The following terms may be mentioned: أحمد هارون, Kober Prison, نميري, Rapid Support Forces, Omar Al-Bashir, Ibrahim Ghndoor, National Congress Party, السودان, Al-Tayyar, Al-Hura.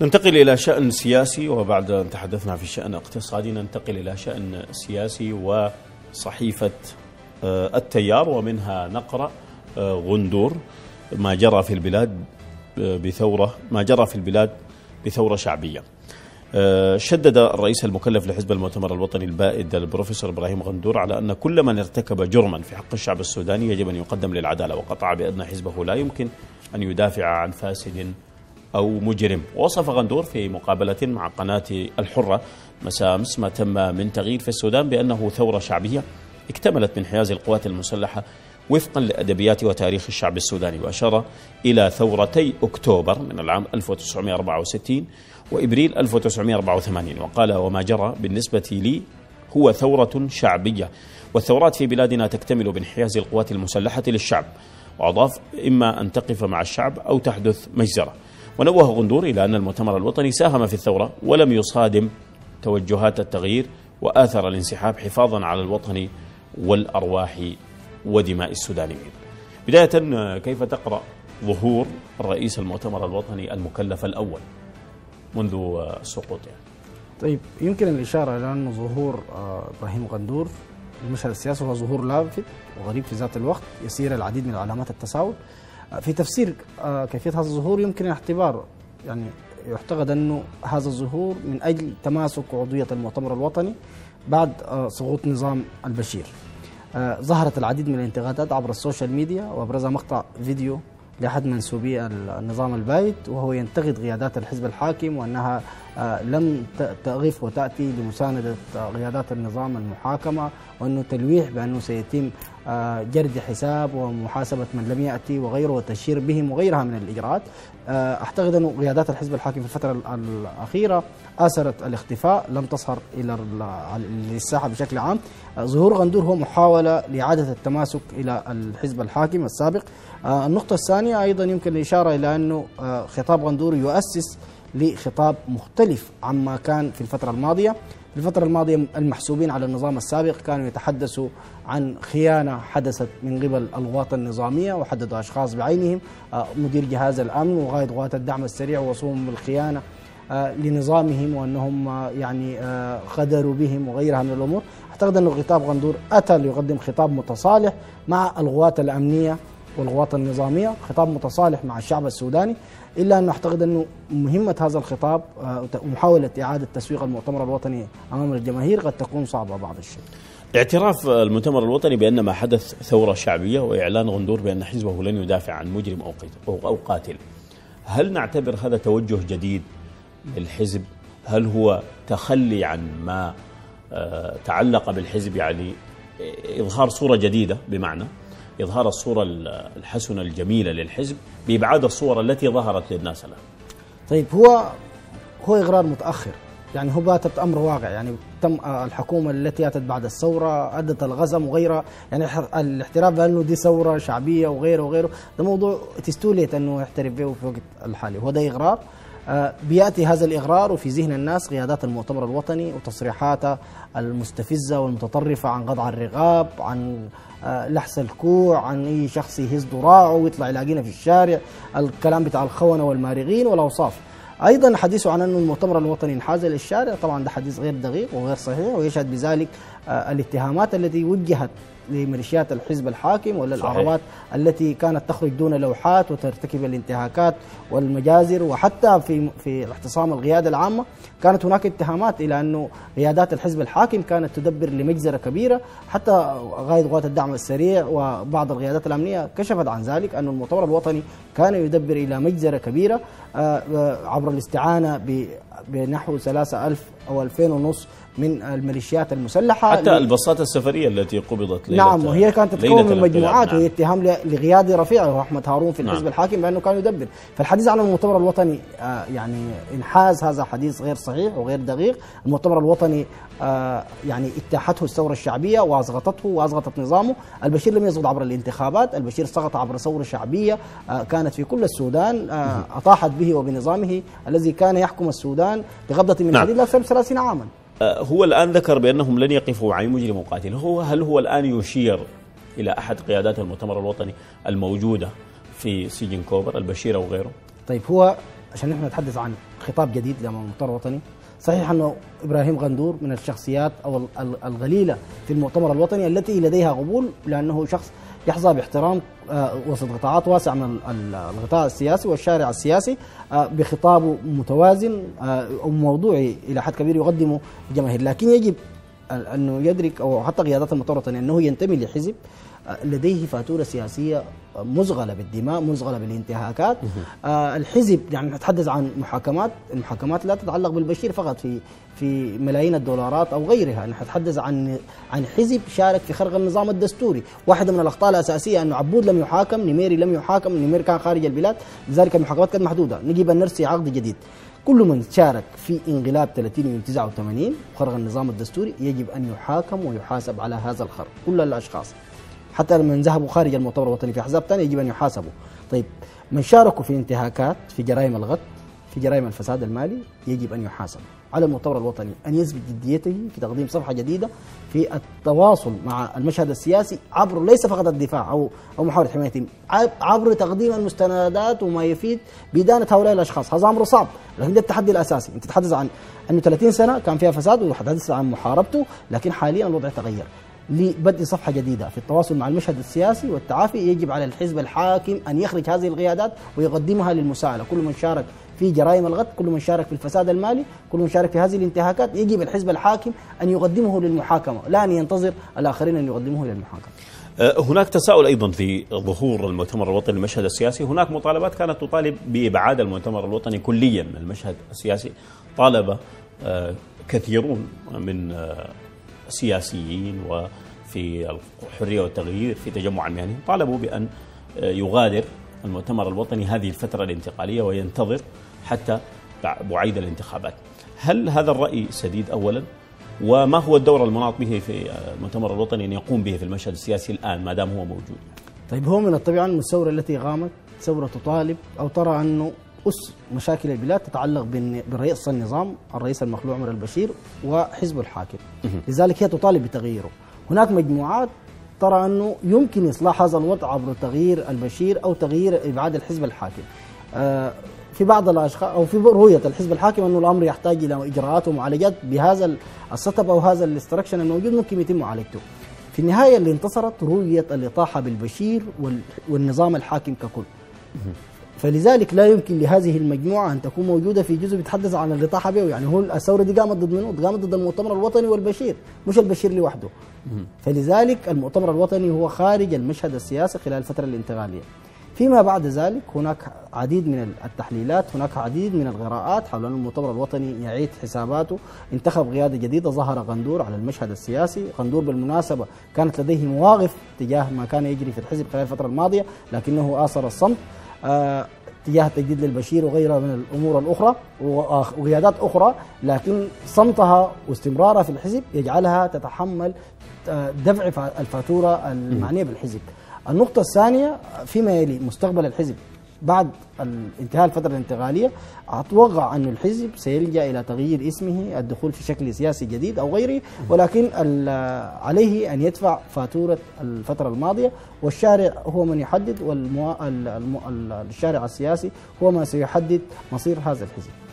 ننتقل إلى شأن سياسي، وبعد أن تحدثنا في شأن اقتصادي ننتقل إلى شأن سياسي وصحيفة التيار، ومنها نقرأ غندور ما جرى في البلاد بثورة شعبية. شدد الرئيس المكلف لحزب المؤتمر الوطني البائد البروفيسور إبراهيم غندور على أن كل من ارتكب جرما في حق الشعب السوداني يجب أن يقدم للعدالة، وقطع بأن حزبه لا يمكن أن يدافع عن فاسد أو مجرم. وصف غندور في مقابلة مع قناة الحرة مساء أمس ما تم من تغيير في السودان بأنه ثورة شعبية اكتملت من حياز القوات المسلحة وفقا لأدبيات وتاريخ الشعب السوداني، وأشار إلى ثورتي أكتوبر من العام 1964 وإبريل 1984، وقال: وما جرى بالنسبة لي هو ثورة شعبية، والثورات في بلادنا تكتمل بانحياز القوات المسلحة للشعب. وأضاف: إما أن تقف مع الشعب أو تحدث مجزرة. ونوه غندور إلى أن المؤتمر الوطني ساهم في الثورة ولم يصادم توجهات التغيير وآثر الانسحاب، حفاظا على الوطن والأرواح ودماء السودانيين. بداية، كيف تقرأ ظهور رئيس المؤتمر الوطني المكلف الأول منذ السقوط يعني؟ طيب، يمكن الإشارة إلى أن ظهور إبراهيم غندور المشهد السياسي هو ظهور لافت وغريب في ذات الوقت يسير العديد من علامات التساؤل. في تفسير كيفية هذا الظهور يمكن اعتباره، يعني يعتقد أنه هذا الظهور من أجل تماسك عضوية المؤتمر الوطني بعد سقوط نظام البشير. ظهرت العديد من الانتقادات عبر السوشيال ميديا، وأبرزها مقطع فيديو لأحد منسوبي النظام البائد وهو ينتقد قيادات الحزب الحاكم وأنها لم تغف وتأتي لمساندة قيادات النظام المحاكمة، وأنه تلويح بأنه سيتم جرد حساب ومحاسبة من لم يأتي وغيره وتشهير بهم وغيرها من الإجراءات. أعتقد أن قيادات الحزب الحاكم في الفترة الأخيرة آثرت الاختفاء، لم تظهر إلى الساحة بشكل عام. ظهور غندور هو محاولة لإعادة التماسك إلى الحزب الحاكم السابق. النقطة الثانية أيضا يمكن الإشارة إلى أنه خطاب غندور يؤسس لخطاب مختلف عما كان في الفترة الماضية. في الفترة الماضية المحسوبين على النظام السابق كانوا يتحدثوا عن خيانة حدثت من قبل الغواة النظامية، وحددوا أشخاص بعينهم مدير جهاز الأمن وغاية غواة الدعم السريع ووصفهم بالخيانة لنظامهم وأنهم يعني غدروا بهم وغيرها من الأمور. أعتقد أن خطاب غندور أتى ليقدم خطاب متصالح مع الغواة الأمنية والغواة النظامية، خطاب متصالح مع الشعب السوداني. إلا أن أعتقد أنه مهمة هذا الخطاب ومحاولة إعادة تسويق المؤتمر الوطني أمام الجماهير قد تكون صعبة بعض الشيء. اعتراف المؤتمر الوطني بأن ما حدث ثورة شعبية، وإعلان غندور بأن حزبه لن يدافع عن مجرم أو قاتل، هل نعتبر هذا توجه جديد للحزب؟ هل هو تخلي عن ما تعلق بالحزب، يعني إظهار صورة جديدة، بمعنى إظهار الصورة الحسنة الجميلة للحزب بإبعاد الصورة التي ظهرت للناس الآن؟ طيب، هو إقرار متأخر، يعني هو باتت أمر واقع. يعني تم الحكومة التي أتت بعد الثورة أدت الغزم وغيرها، يعني الاحتراف بأنه دي ثورة شعبية وغيره ده موضوع تستوليت أنه يحترف به في الوقت الحالي. هو ده إقرار، بيأتي هذا الإغرار وفي ذهن الناس قيادات المؤتمر الوطني وتصريحاته المستفزة والمتطرفة عن قطع الرقاب، عن لحس الكوع، عن أي شخص يهز ذراعه ويطلع يلاقينا في الشارع، الكلام بتاع الخونة والمارغين والأوصاف. أيضا حديثه عن أن المؤتمر الوطني انحاز للشارع، طبعا ده حديث غير دقيق وغير صحيح، ويشهد بذلك الاتهامات التي وجهت لميليشيات الحزب الحاكم ولا العربات التي كانت تخرج دون لوحات وترتكب الانتهاكات والمجازر، وحتى في الاعتصام القيادة العامة كانت هناك اتهامات إلى أنه قيادات الحزب الحاكم كانت تدبر لمجزرة كبيرة، حتى غاية قوات الدعم السريع وبعض القيادات الأمنية كشفت عن ذلك أن المؤتمر الوطني كان يدبر إلى مجزرة كبيرة عبر الاستعانة بنحو 3000 أو 2500 من الميليشيات المسلحة، حتى الباصات السفرية التي قبضت ليلة، نعم، وهي كانت تتكون من مجموعات، وهي اتهام لقيادة رفيعه أحمد هارون في الحزب الحاكم بأنه كان يدبر. فالحديث عن المؤتمر الوطني يعني انحاز، هذا حديث غير صحيح وغير دقيق. المؤتمر الوطني يعني اتاحته الثورة الشعبية وأصغطته وأصغطت نظامه. البشير لم يسقط عبر الانتخابات، البشير سقط عبر ثورة شعبية كانت في كل السودان، أطاحت به وبنظامه الذي كان يحكم السودان بقبضة من حديد أكثر من 30 عاما. هو الآن ذكر بأنهم لن يقفوا عن مجرم وقاتل. هل هو الآن يشير إلى أحد قيادات المؤتمر الوطني الموجودة في سجن كوبر، البشير أو غيره؟ طيب، هو عشان نحن نتحدث عن خطاب جديد للمؤتمر الوطني. صحيح أنه إبراهيم غندور من الشخصيات أو الغليلة في المؤتمر الوطني التي لديها قبول، لأنه شخص يحظى باحترام وسط قطاعات واسعة من الغطاء السياسي والشارع السياسي بخطابه متوازن وموضوعي إلى حد كبير يقدمه الجماهير. لكن يجب أنه يدرك أو حتى قيادات المؤتمر الوطني أنه ينتمي لحزب لديه فاتورة سياسية مزغلة بالدماء، مزغلة بالانتهاكات. الحزب يعني نتحدث عن محاكمات، المحاكمات لا تتعلق بالبشير فقط، في ملايين الدولارات أو غيرها. نتحدث عن حزب شارك في خرق النظام الدستوري. واحدة من الأخطاء الأساسية أنه عبود لم يحاكم، نميري لم يحاكم، نميري كان خارج البلاد، لذلك المحاكمات كانت محدودة. نجي بنرسي عقد جديد، كل من شارك في انقلاب 30 و 89 وخرق النظام الدستوري يجب أن يحاكم ويحاسب على هذا الخرق، كل الأشخاص. حتى لما ذهبوا خارج المؤتمر الوطني في احزاب ثانيه يجب ان يحاسبوا. طيب من شاركوا في انتهاكات، في جرائم الغد، في جرائم الفساد المالي يجب ان يحاسبوا. على المؤتمر الوطني ان يثبت جديته في تقديم صفحه جديده في التواصل مع المشهد السياسي عبر ليس فقط الدفاع او محاوله حمايتهم، عبر تقديم المستندات وما يفيد بدانه هؤلاء الاشخاص. هذا امر صعب، لكن ده التحدي الاساسي. انت تتحدث عن انه 30 سنه كان فيها فساد وتتحدث عن محاربته، لكن حاليا الوضع تغير. لبدء صفحة جديدة في التواصل مع المشهد السياسي والتعافي، يجب على الحزب الحاكم أن يخرج هذه القيادات ويقدمها للمساءلة. كل من شارك في جرائم الغد، كل من شارك في الفساد المالي، كل من شارك في هذه الانتهاكات، يجب الحزب الحاكم أن يقدمه للمحاكمة، لا أن ينتظر الآخرين أن يقدموه للمحاكمة. هناك تساؤل أيضا في ظهور المؤتمر الوطني المشهد السياسي. هناك مطالبات كانت تطالب بإبعاد المؤتمر الوطني كليا من المشهد السياسي. طالب كثيرون من سياسيين وفي الحرية والتغيير في تجمع المهنيين طالبوا بأن يغادر المؤتمر الوطني هذه الفترة الانتقالية وينتظر حتى بعيد الانتخابات. هل هذا الرأي سديد أولا؟ وما هو الدور المناط به في المؤتمر الوطني أن يقوم به في المشهد السياسي الآن ما دام هو موجود؟ طيب هو من الطبيعة أن الثورة التي قامت ثورة تطالب أو ترى أنه أس مشاكل البلاد تتعلق برئيس النظام الرئيس المخلوع عمر البشير وحزبه الحاكم، لذلك هي تطالب بتغييره. هناك مجموعات ترى أنه يمكن إصلاح هذا الوضع عبر تغيير البشير أو تغيير إبعاد الحزب الحاكم. في بعض الأشخاص أو في رؤية الحزب الحاكم أنه الأمر يحتاج إلى إجراءات ومعالجات بهذا السطب أو هذا الاستراكشن الموجود ممكن يتم معالجته. في النهاية اللي انتصرت رؤية الإطاحة بالبشير والنظام الحاكم ككل. فلذلك لا يمكن لهذه المجموعة أن تكون موجودة في جزء بيتحدث عن اللي طاح به. يعني هو الثورة دي قامت ضد منو؟ قامت ضد المؤتمر الوطني والبشير، مش البشير لوحده. فلذلك المؤتمر الوطني هو خارج المشهد السياسي خلال الفترة الانتقالية. فيما بعد ذلك هناك عديد من التحليلات، هناك عديد من الغراءات حول أن المؤتمر الوطني يعيد حساباته، انتخب قيادة جديدة، ظهر غندور على المشهد السياسي. غندور بالمناسبة كانت لديه مواقف تجاه ما كان يجري في الحزب خلال الفترة الماضية، لكنه آثر الصمت تجاه التجديد للبشير وغيرها من الأمور الأخرى وقيادات أخرى، لكن صمتها واستمرارها في الحزب يجعلها تتحمل دفع الفاتورة المعنية بالحزب. النقطة الثانية فيما يلي مستقبل الحزب بعد انتهاء الفترة الانتقالية، أتوقع أن الحزب سيلجأ إلى تغيير اسمه، الدخول في شكل سياسي جديد أو غيره، ولكن عليه أن يدفع فاتورة الفترة الماضية، والشارع هو من يحدد، والشارع السياسي هو ما سيحدد مصير هذا الحزب.